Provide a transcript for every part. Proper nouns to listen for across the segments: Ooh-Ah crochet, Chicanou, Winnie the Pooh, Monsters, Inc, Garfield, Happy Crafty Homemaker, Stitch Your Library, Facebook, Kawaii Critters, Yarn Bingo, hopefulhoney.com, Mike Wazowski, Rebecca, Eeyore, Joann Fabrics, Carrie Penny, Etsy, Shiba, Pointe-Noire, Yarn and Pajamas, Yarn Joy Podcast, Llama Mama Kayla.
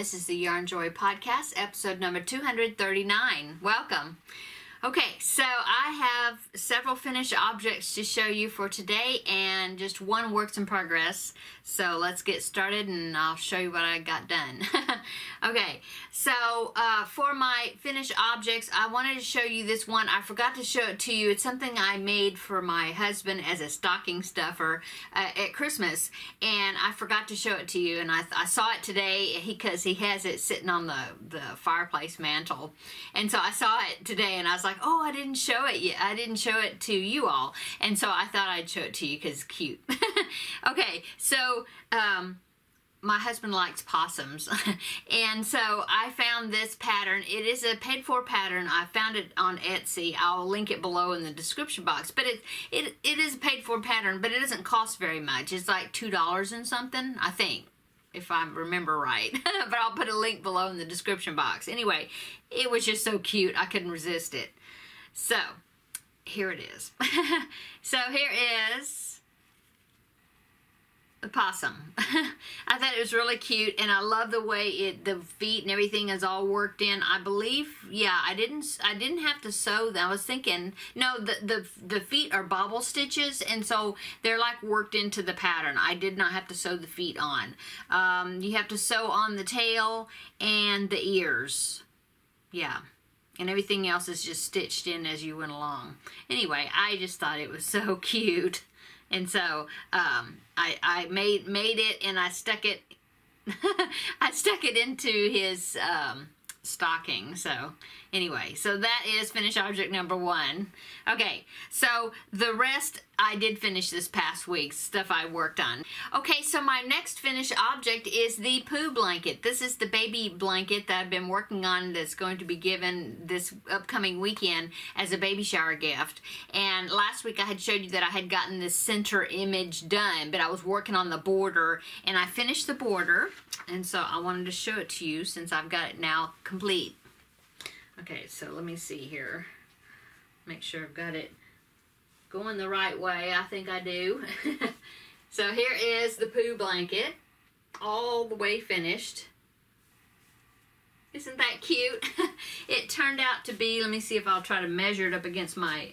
this is the Yarn Joy Podcast, episode number 239. Welcome. Okay, so I have several finished objects to show you for today and just one works in progress. So let's get started and I'll show you what I got done. Okay, so for my finished objects, I wanted to show you this one. I forgot to show it to you. It's something I made for my husband as a stocking stuffer at Christmas, and I forgot to show it to you, and I saw it today because he has it sitting on the fireplace mantle. And so I saw it today and I was like, oh, I didn't show it yet. I didn't show it to you all. And so I thought I'd show it to you because it's cute. Okay, so my husband likes possums. And so I found this pattern. It is a paid-for pattern. I found it on Etsy. I'll link it below in the description box. But it is a paid-for pattern, but it doesn't cost very much. It's like $2 and something, I think, if I remember right. But I'll put a link below in the description box. Anyway, it was just so cute. I couldn't resist it. So, here it is. So, here is the possum. I thought it was really cute, and I love the way the feet and everything is all worked in. I believe, yeah, I didn't have to sew them. I was thinking, no, the feet are bobble stitches, and so they're like worked into the pattern. I did not have to sew the feet on. You have to sew on the tail and the ears. Yeah. And everything else is just stitched in as you went along. Anyway, I just thought it was so cute. And so I made it and I stuck it into his stocking. So anyway, so that is finished object number one. Okay, so the rest I did finish this past week, stuff I worked on. Okay, so my next finished object is the Pooh blanket. This is the baby blanket that I've been working on that's going to be given this upcoming weekend as a baby shower gift. And last week I had showed you that I had gotten this center image done, but I was working on the border and I finished the border. And so I wanted to show it to you since I've got it now complete. Okay, so let me see here. Make sure I've got it going the right way. I think I do. So here is the Pooh blanket, all the way finished. Isn't that cute? It turned out to be, let me see if I'll try to measure it up against my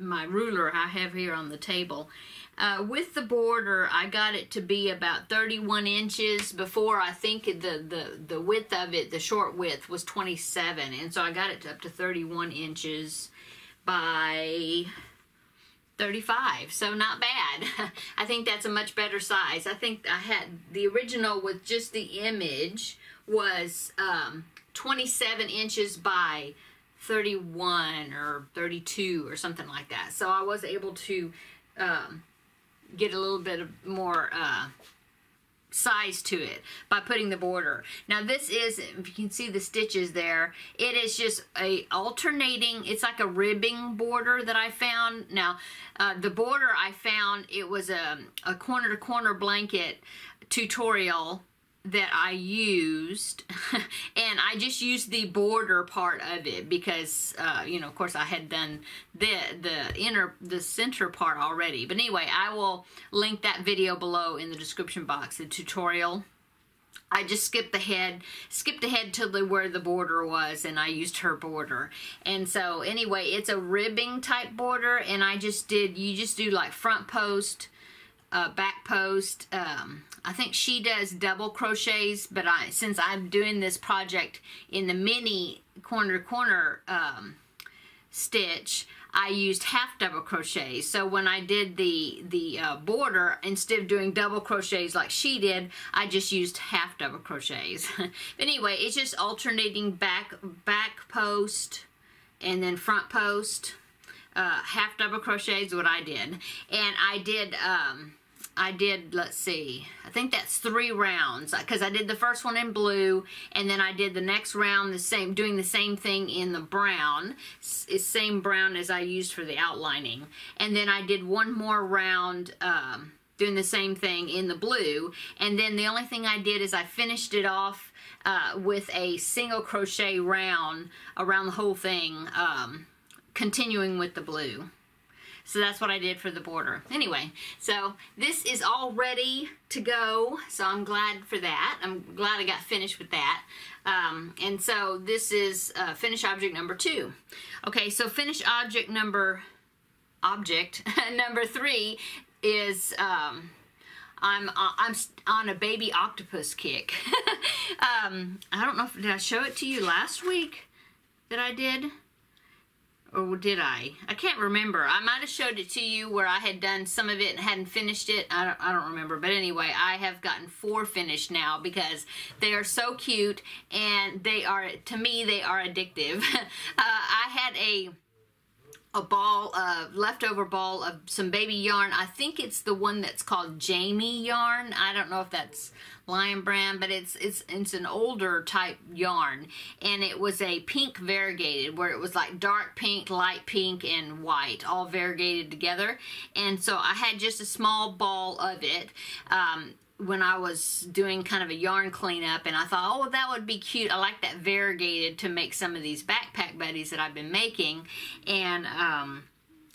ruler I have here on the table. With the border, I got it to be about 31 inches before. I think the width of it, the short width, was 27. And so I got it up to 31 inches by 35. So not bad. I think that's a much better size. I think I had the original with just the image was 27 inches by 31 or 32 or something like that. So I was able to get a little bit more size to it by putting the border. Now this is, if you can see the stitches there, it is just a alternating, it's like a ribbing border that I found. Now the border I found, it was a corner-to-corner blanket tutorial that I used, and I just used the border part of it because, you know, of course I had done the center part already. But anyway, I will link that video below in the description box, the tutorial. I just skipped ahead to where the border was, and I used her border. And so anyway, it's a ribbing type border, and I just did, you just do like front post, back post. I think she does double crochets, but since I'm doing this project in the mini corner to corner stitch, I used half double crochets. So when I did the border, instead of doing double crochets like she did, I just used half double crochets. But anyway, it's just alternating back post and then front post. Half double crochets is what I did, and I did, let's see, I think that's 3 rounds, because I did the first one in blue, and then I did the next round doing the same thing in the brown, same brown as I used for the outlining, and then I did one more round doing the same thing in the blue, and then the only thing I did is I finished it off with a single crochet round around the whole thing, continuing with the blue. So that's what I did for the border. Anyway, so this is all ready to go. So I'm glad for that. I'm glad I got finished with that. And so this is finished object number 2. Okay, so finished object number 3 is I'm on a baby octopus kick. I don't know if, did I show it to you last week that I did? Or did I? I can't remember. I might have showed it to you where I had done some of it and hadn't finished it. I don't remember. But anyway, I have gotten 4 finished now because they are so cute and they are, to me, they are addictive. I had a ball, leftover ball of some baby yarn. I think it's the one that's called Jamie yarn. I don't know if that's Lion Brand, but it's an older type yarn, and it was a pink variegated, where it was like dark pink, light pink, and white, all variegated together. And so I had just a small ball of it when I was doing kind of a yarn cleanup, and I thought, oh, that would be cute. I like that variegated to make some of these backpack buddies that I've been making. And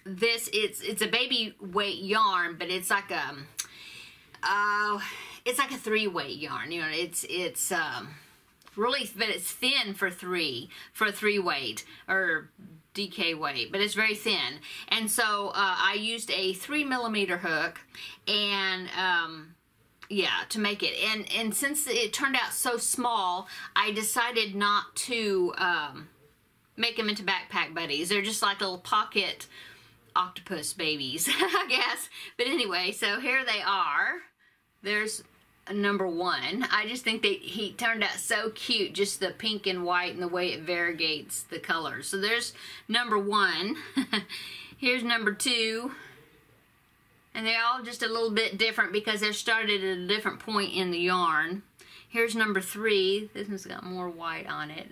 it's a baby weight yarn, but it's like a it's like a 3-weight yarn, you know. It's really, but it's thin for 3 weight or DK weight, but it's very thin. And so I used a 3mm hook, and yeah, to make it. And since it turned out so small, I decided not to make them into backpack buddies. They're just like little pocket octopus babies, I guess. But anyway, so here they are. There's number 1. I just think that he turned out so cute, just the pink and white and the way it variegates the colors. So there's number 1. Here's number 2. And they're all just a little bit different because they're started at a different point in the yarn. Here's number 3. This one's got more white on it.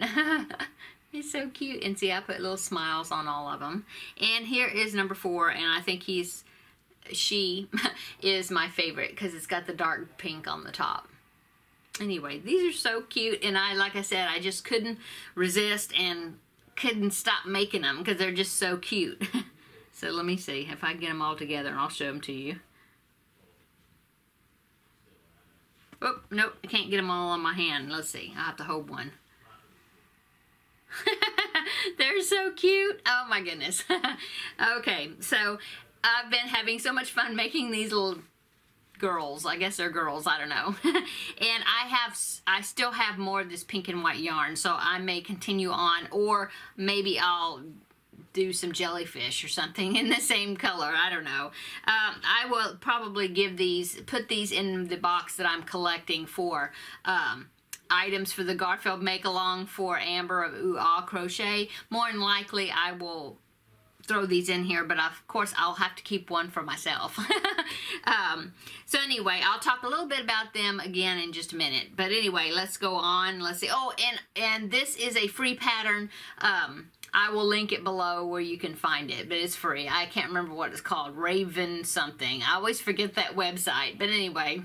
It's so cute. And see, I put little smiles on all of them. And here is number 4, and I think she is my favorite because it's got the dark pink on the top. Anyway, these are so cute, and I, like I said, I just couldn't resist and couldn't stop making them because they're just so cute. So let me see if I can get them all together, and I'll show them to you. Oh, nope, I can't get them all on my hand. Let's see, I have to hold one. They're so cute. Oh my goodness. Okay, so I've been having so much fun making these little girls. I guess they're girls, I don't know. And I still have more of this pink and white yarn, so I may continue on, or maybe I'll do some jellyfish or something in the same color. I don't know. I will probably put these in the box that I'm collecting for items for the Garfield make-along for Amber of Ooh-Ah Crochet. More than likely, I will throw these in here, but of course I'll have to keep one for myself. So anyway, I'll talk a little bit about them again in just a minute. But anyway, let's go on. Let's see. Oh, and this is a free pattern. I will link it below where you can find it, but it's free. I can't remember what it's called. Raven something. I always forget that website. But anyway,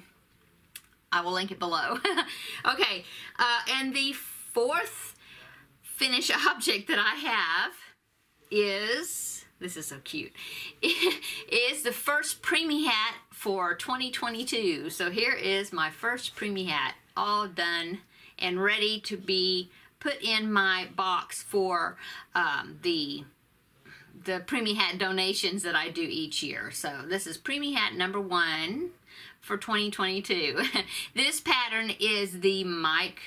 I will link it below. Okay, and the 4th finish object that I have is, this is so cute, is the first preemie hat for 2022. So here is my first preemie hat, all done and ready to be put in my box for the preemie hat donations that I do each year. So this is preemie hat number 1 for 2022. This pattern is the Mike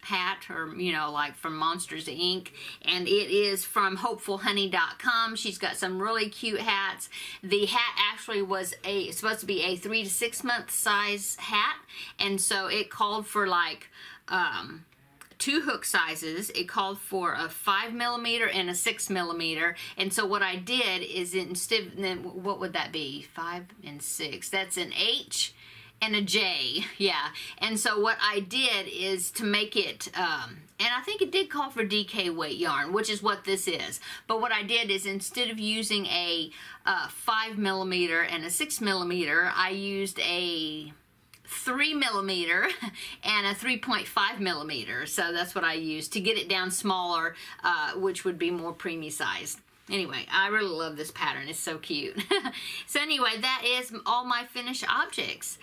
hat, or you know, like from Monsters, Inc, and it is from hopefulhoney.com. She's got some really cute hats. The hat actually was supposed to be a 3 to 6 month size hat, and so it called for like 2 hook sizes. It called for a 5mm and a 6mm, and so what I did is, instead, what would that be? 5 and 6. That's an H and a J, yeah. And so what I did is to make it, and I think it did call for DK weight yarn, which is what this is. But what I did is, instead of using a 5mm and a 6mm, I used a 3mm and a 3.5mm. So that's what I used to get it down smaller, which would be more preemie sized. Anyway, I really love this pattern. It's so cute. So anyway, that is all my finished objects.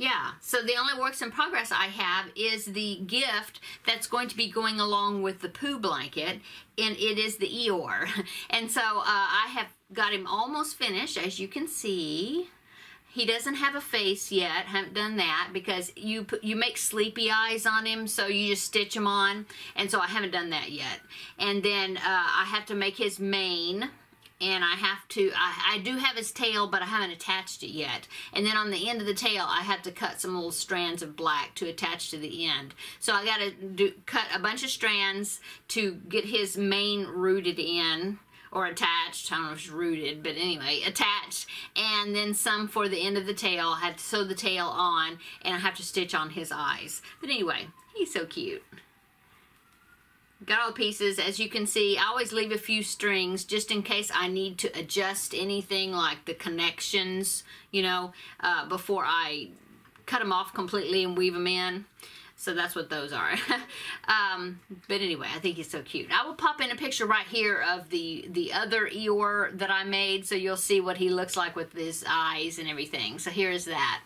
Yeah, so the only works in progress I have is the gift that's going to be going along with the Pooh blanket, and it is the Eeyore. And so I have got him almost finished, as you can see. He doesn't have a face yet. Haven't done that because you make sleepy eyes on him, so you just stitch him on, and so I haven't done that yet. And then I have to make his mane, and I have to, I do have his tail, but I haven't attached it yet. And then on the end of the tail, I have to cut some little strands of black to attach to the end. So I got to cut a bunch of strands to get his mane rooted in. Or attached, I don't know if it's rooted, but anyway, attached, and then some for the end of the tail. I have to sew the tail on, and I have to stitch on his eyes. But anyway, he's so cute. Got all the pieces, as you can see. I always leave a few strings just in case I need to adjust anything, like the connections, you know, before I cut them off completely and weave them in. So that's what those are. But anyway, I think he's so cute. I will pop in a picture right here of the other Eeyore that I made, so you'll see what he looks like with his eyes and everything. So here is that.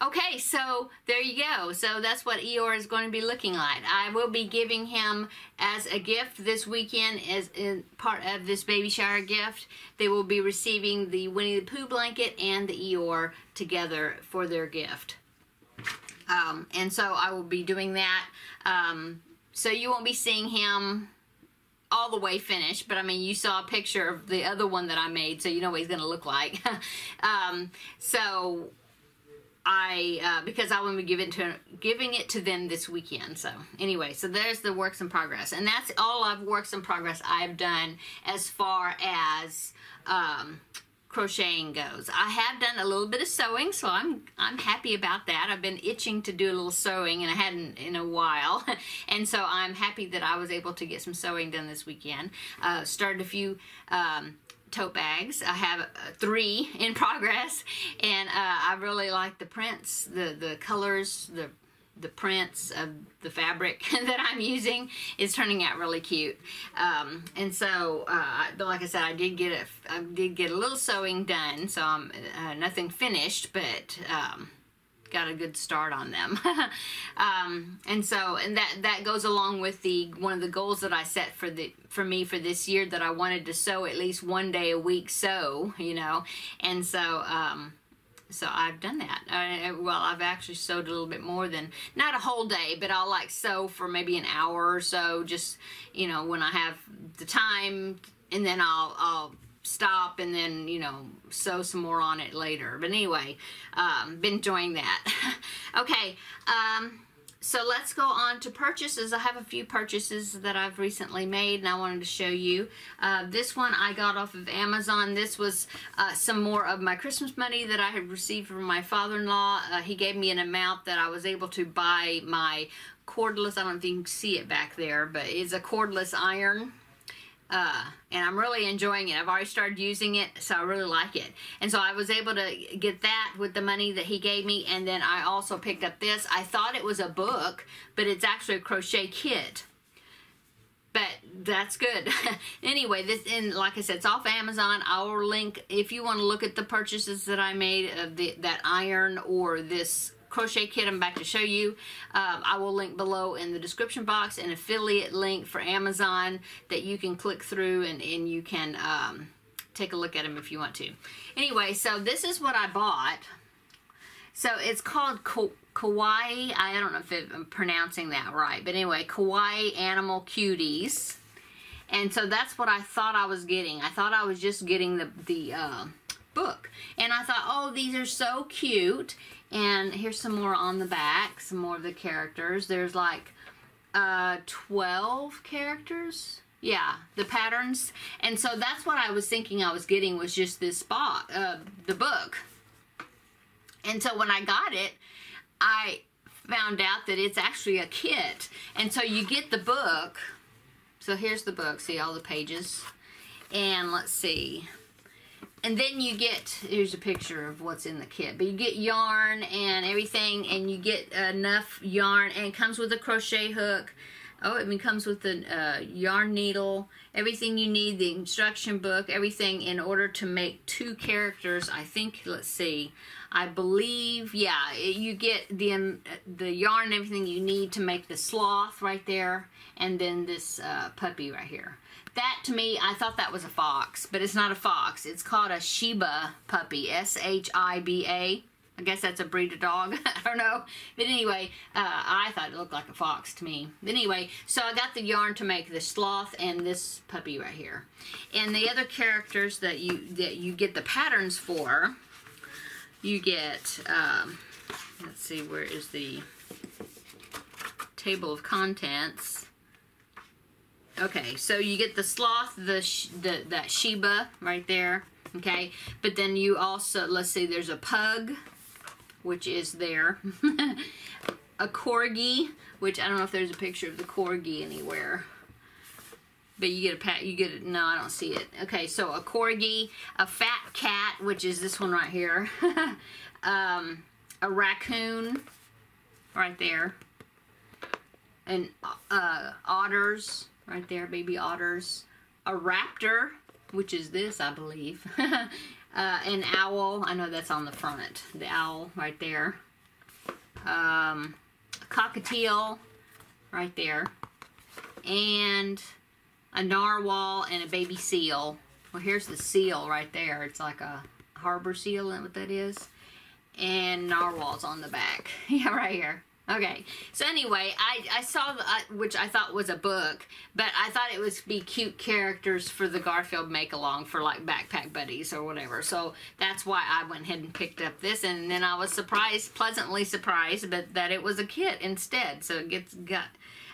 Okay, so there you go. So that's what Eeyore is going to be looking like. I will be giving him as a gift this weekend as in part of this baby shower gift. They will be receiving the Winnie the Pooh blanket and the Eeyore together for their gift. And so I will be doing that. So you won't be seeing him all the way finished, but I mean, you saw a picture of the other one that I made, so you know what he's going to look like. So because I will be giving it to them this weekend. So anyway, so there's the works in progress, and that's all of works in progress I've done as far as crocheting goes. I have done a little bit of sewing, so I'm happy about that. I've been itching to do a little sewing, and I hadn't in a while, and so I'm happy that I was able to get some sewing done this weekend. Started a few tote bags. I have 3 in progress, and I really like the prints, the colors, the prints of the fabric that I'm using is turning out really cute. And so, like I said, I did get a little sewing done, so I'm nothing finished, but got a good start on them. And so, and that goes along with one of the goals that I set for me for this year, that I wanted to sew at least one day a week, sew, you know. And so so I've done that. Well, I've actually sewed a little bit more than, not a whole day, but I'll like sew for maybe an hour or so, just, you know, when I have the time, and then I'll stop and then, you know, sew some more on it later. But anyway, been enjoying that. Okay, so let's go on to purchases. I have a few purchases that I've recently made, and I wanted to show you. This one I got off of Amazon. This was some more of my Christmas money that I had received from my father-in-law. He gave me an amount that I was able to buy my cordless, I don't know if you can see it back there, but it's a cordless iron. And I'm really enjoying it. I've already started using it, so I really like it. And so I was able to get that with the money that he gave me, and then I also picked up this. I thought it was a book, but it's actually a crochet kit. But that's good. Anyway, this, and like I said, it's off Amazon. I'll link, if you want to look at the purchases that I made of that iron or this crochet kit I'm about to show you. I will link below in the description box an affiliate link for Amazon that you can click through, and you can take a look at them if you want to. Anyway, so this is what I bought. So it's called Kawaii. I don't know if I'm pronouncing that right, but anyway, Kawaii Animal Cuties. And so that's what I thought I was getting. I thought I was just getting the book, and I thought, oh, these are so cute. And here's some more on the back, some more of the characters. There's like 12 characters. Yeah, the patterns. And so that's what I was thinking I was getting, was just this box, the book. And so when I got it, I found out that it's actually a kit. And so you get the book. So here's the book. See all the pages. And let's see. And then you get, here's a picture of what's in the kit, but you get yarn and everything, and you get enough yarn, and it comes with a crochet hook. Oh, it comes with the yarn needle, everything you need, the instruction book, everything in order to make 2 characters. I think, let's see, I believe, yeah, you get the yarn and everything you need to make the sloth right there, and then this puppy right here. That, to me, I thought that was a fox, but it's not a fox. It's called a Shiba puppy, S-H-I-B-A. I guess that's a breed of dog. I don't know. But anyway, I thought it looked like a fox to me. But anyway, so I got the yarn to make the sloth and this puppy right here. And the other characters that you get the patterns for, you get, let's see, where is the table of contents? Okay, so you get the sloth, that Shiba right there, okay? But then you also, let's see, there's a pug, which is there. A corgi, which I don't know if there's a picture of the corgi anywhere. But you get a pat, you get it, no, I don't see it. Okay, so a corgi, a fat cat, which is this one right here. A raccoon right there. And otters right there, baby otters. A raptor, which is this, I believe. An owl, I know that's on the front, the owl right there. A cockatiel right there. And a narwhal and a baby seal. Well, here's the seal right there. It's like a harbor seal, isn't what that is? And narwhals on the back. Yeah, right here. Okay, so anyway, I saw, which I thought was a book, but I thought it would be cute characters for the Garfield make-along for, like, backpack buddies or whatever. So that's why I went ahead and picked up this, and then I was surprised, pleasantly surprised, but that it was a kit instead. So it gets got...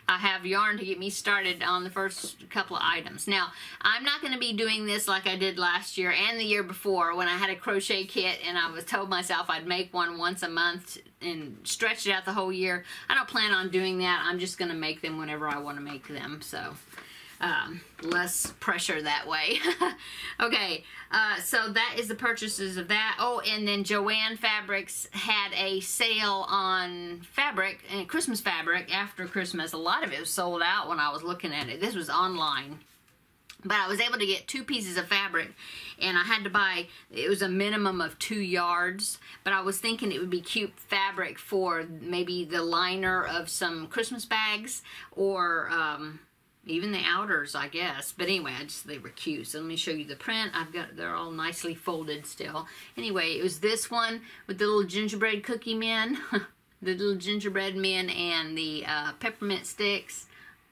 I have yarn to get me started on the first couple of items. Now, I'm not going to be doing this like I did last year and the year before when I had a crochet kit and I was told myself I'd make one once a month and stretch it out the whole year. I don't plan on doing that. I'm just going to make them whenever I want to make them. So, less pressure that way. Okay, so that is the purchases of that. Oh, and then Joann Fabrics had a sale on fabric, and Christmas fabric after Christmas. A lot of it was sold out when I was looking at it. This was online. But I was able to get 2 pieces of fabric, and I had to buy, it was a minimum of 2 yards, but I was thinking it would be cute fabric for maybe the liner of some Christmas bags or... even the outers, I guess. But anyway, they were cute. So let me show you the print. They're all nicely folded still. Anyway, it was this one with the little gingerbread cookie men, the little gingerbread men, and the peppermint sticks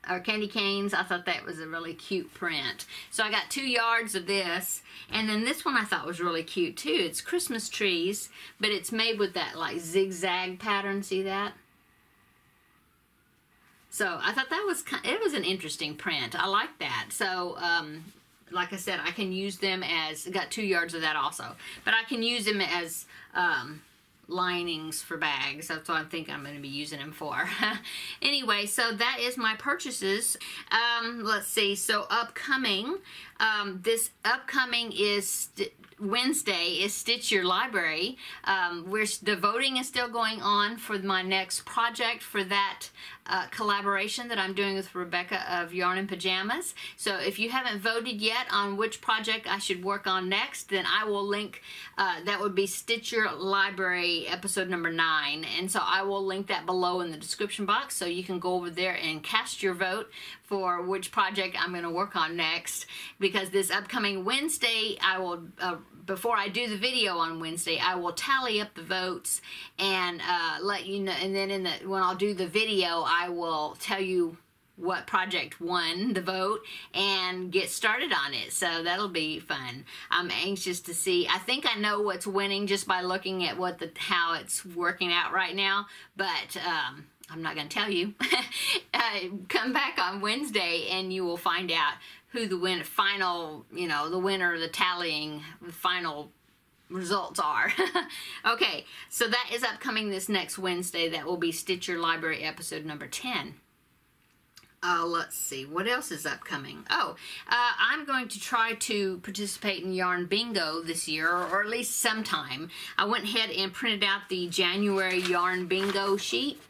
or candy canes. I thought that was a really cute print. So I got 2 yards of this, and then this one I thought was really cute too. It's Christmas trees, but it's made with that like zigzag pattern. See that? So I thought that was it was an interesting print. I like that. So like I said, I can use them as, got 2 yards of that also, but I can use them as linings for bags. That's what I think I'm going to be using them for. Anyway, so that is my purchases. Let's see. So upcoming, this upcoming is Wednesday is Stitch Your Library. The voting is still going on for my next project for that collaboration that I'm doing with Rebecca of Yarn and Pajamas. So if you haven't voted yet on which project I should work on next, then I will link, that would be Stitch Your Library episode number 9. And so I will link that below in the description box so you can go over there and cast your vote for which project I'm going to work on next, because this upcoming Wednesday I will... before I do the video on Wednesday, I will tally up the votes and let you know. And then when I'll do the video, I will tell you what project won the vote and get started on it. So that'll be fun. I'm anxious to see. I think I know what's winning just by looking at how it's working out right now. But I'm not going to tell you. Come back on Wednesday and you will find out who the final, you know, the winner, the tallying, the final results are. Okay, so that is upcoming this next Wednesday. That will be Stitch Your Library episode number 10. Let's see, what else is upcoming? Oh, I'm going to try to participate in Yarn Bingo this year, or at least sometime. I went ahead and printed out the January Yarn Bingo sheet.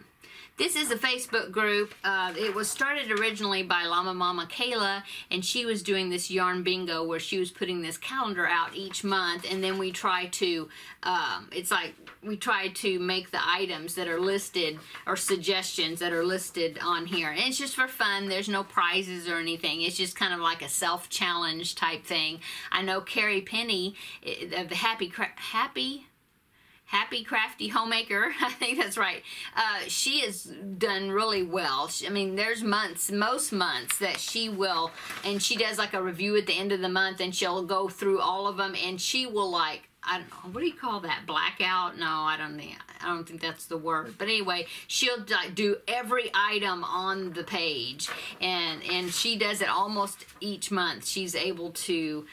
This is a Facebook group. It was started originally by Llama Mama Kayla, and she was doing this Yarn Bingo where she was putting this calendar out each month, and then we try to, it's like, we try to make the items that are listed or suggestions that are listed on here. And it's just for fun. There's no prizes or anything. It's just kind of like a self-challenge type thing. I know Carrie Penny of the Happy Crafty Homemaker, I think that's right, she has done really well. I mean, there's months, most months that she will, and she does like a review at the end of the month, and she'll go through all of them, and she will, like, I don't know, what do you call that, blackout? No, I don't think that's the word. But anyway, she'll do every item on the page, and she does it almost each month. She's able to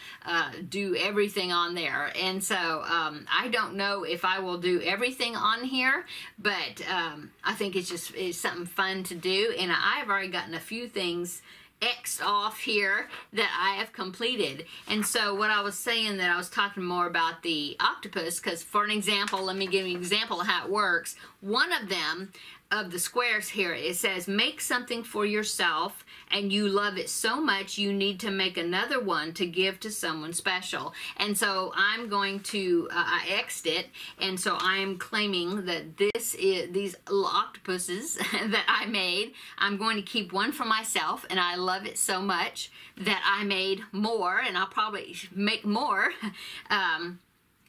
do everything on there. And so I don't know if I will do everything on here, but I think it's something fun to do. And I've already gotten a few things X'd off here that I have completed. And so what I was saying, that I was talking more about the octopus, because for an example, let me give you an example of how it works. One of them, of the squares here, it says make something for yourself and you love it so much you need to make another one to give to someone special. And so I'm going to I X'd it, and so I'm claiming that this is these little octopuses that I made. I'm going to keep one for myself, and I love it so much that I made more, and I'll probably make more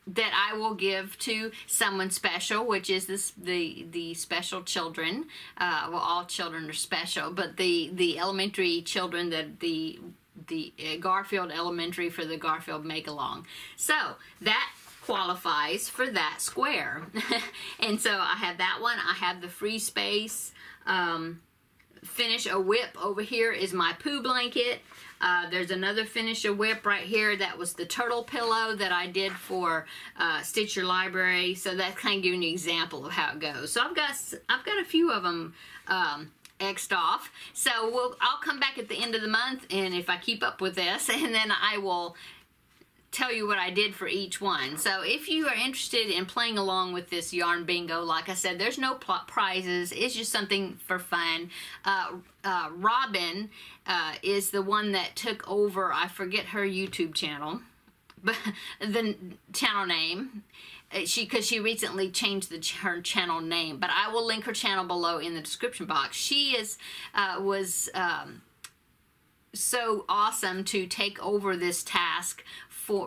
that I will give to someone special, which is this, the special children. Well, all children are special, but the elementary children, the Garfield Elementary, for the Garfield Make-Along. So that qualifies for that square. And so I have that one. I have the free space. Finish a whip over here is my poo blanket. There's another finish a whip right here. That was the turtle pillow that I did for Stitch Your Library. So that's kind of giving you an example of how it goes. So I've got a few of them X'd off. So I'll come back at the end of the month, and if I keep up with this, and then I will tell you what I did for each one. So if you are interested in playing along with this Yarn Bingo, like I said, there's no prizes. It's just something for fun. Robin is the one that took over, I forget her YouTube channel, but the channel name, because she recently changed her channel name, but I will link her channel below in the description box. She is so awesome to take over this task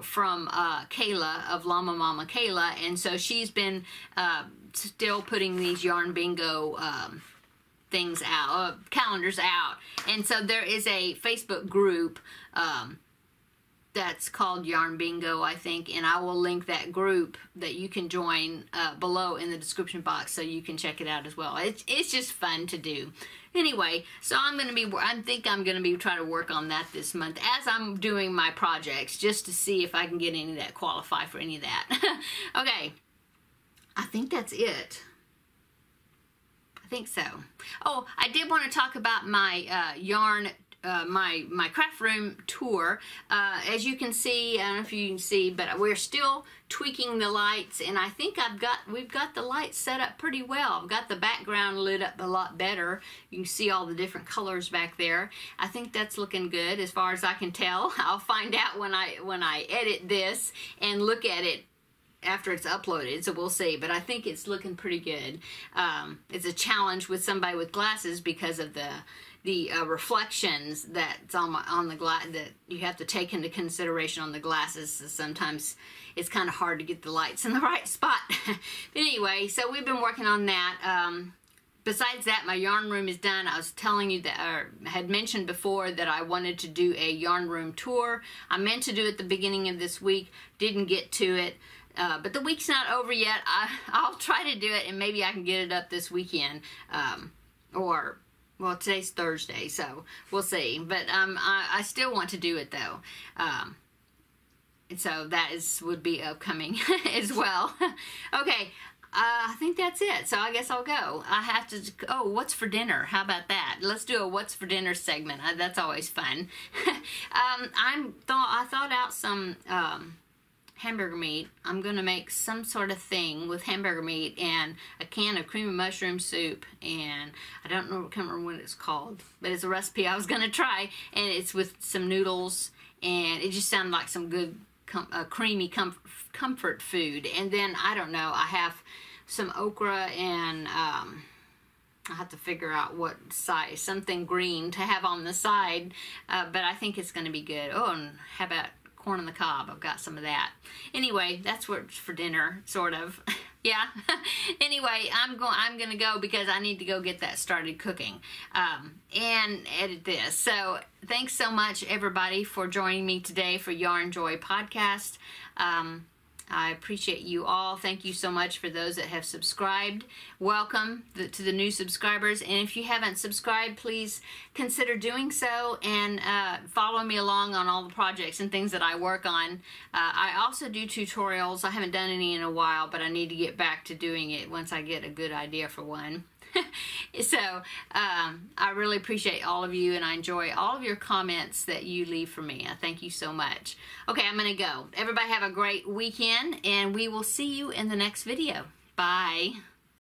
from Kayla of Llama Mama Kayla, and so she's been still putting these Yarn Bingo things out, calendars out. And so there is a Facebook group that's called Yarn Bingo, I think, and I will link that group that you can join below in the description box, so you can check it out as well. It's just fun to do. Anyway, so I think I'm going to be trying to work on that this month as I'm doing my projects, just to see if I can get any of that, qualify for any of that. Okay, I think that's it. I think so. Oh, I did want to talk about my yarn my craft room tour. As you can see, I don't know if you can see, but we're still tweaking the lights, and I think we've got the lights set up pretty well. I've got the background lit up a lot better. You can see all the different colors back there. I think that's looking good as far as I can tell. I'll find out when I edit this and look at it after it's uploaded, so we'll see, but I think it's looking pretty good. It's a challenge with somebody with glasses because of the reflections that's on the glass, that you have to take into consideration on the glasses. So sometimes it's kind of hard to get the lights in the right spot. But anyway, so we've been working on that. Besides that, my yarn room is done. I was telling you that, or had mentioned before, that I wanted to do a yarn room tour. I meant to do it at the beginning of this week, didn't get to it. But the week's not over yet. I'll try to do it, and maybe I can get it up this weekend. Well, today's Thursday, so we'll see. But I still want to do it, though. And so that would be upcoming as well. Okay, I think that's it, so I guess I'll go. I have to, oh, what's for dinner? How about that? Let's do a what's for dinner segment. That's always fun. I thought out some hamburger meat. I'm going to make some sort of thing with hamburger meat and a can of cream of mushroom soup, and I don't know, can't remember what it's called, but it's a recipe I was going to try, and it's with some noodles, and it just sounded like some good creamy comfort food. And then I don't know, I have some okra and I have to figure out what size, something green to have on the side, but I think it's going to be good. Oh, and how about corn on the cob? I've got some of that. Anyway, that's what's for dinner, sort of. Yeah. Anyway, I'm gonna go because I need to go get that started cooking and edit this. So thanks so much, everybody, for joining me today for Yarn Joy Podcast. I appreciate you all. Thank you so much for those that have subscribed. Welcome to the new subscribers. And if you haven't subscribed, please consider doing so, and follow me along on all the projects and things that I work on. I also do tutorials. I haven't done any in a while, but I need to get back to doing it once I get a good idea for one. So I really appreciate all of you, and I enjoy all of your comments that you leave for me. I thank you so much. Okay, I'm gonna go. Everybody have a great weekend, and we will see you in the next video. Bye.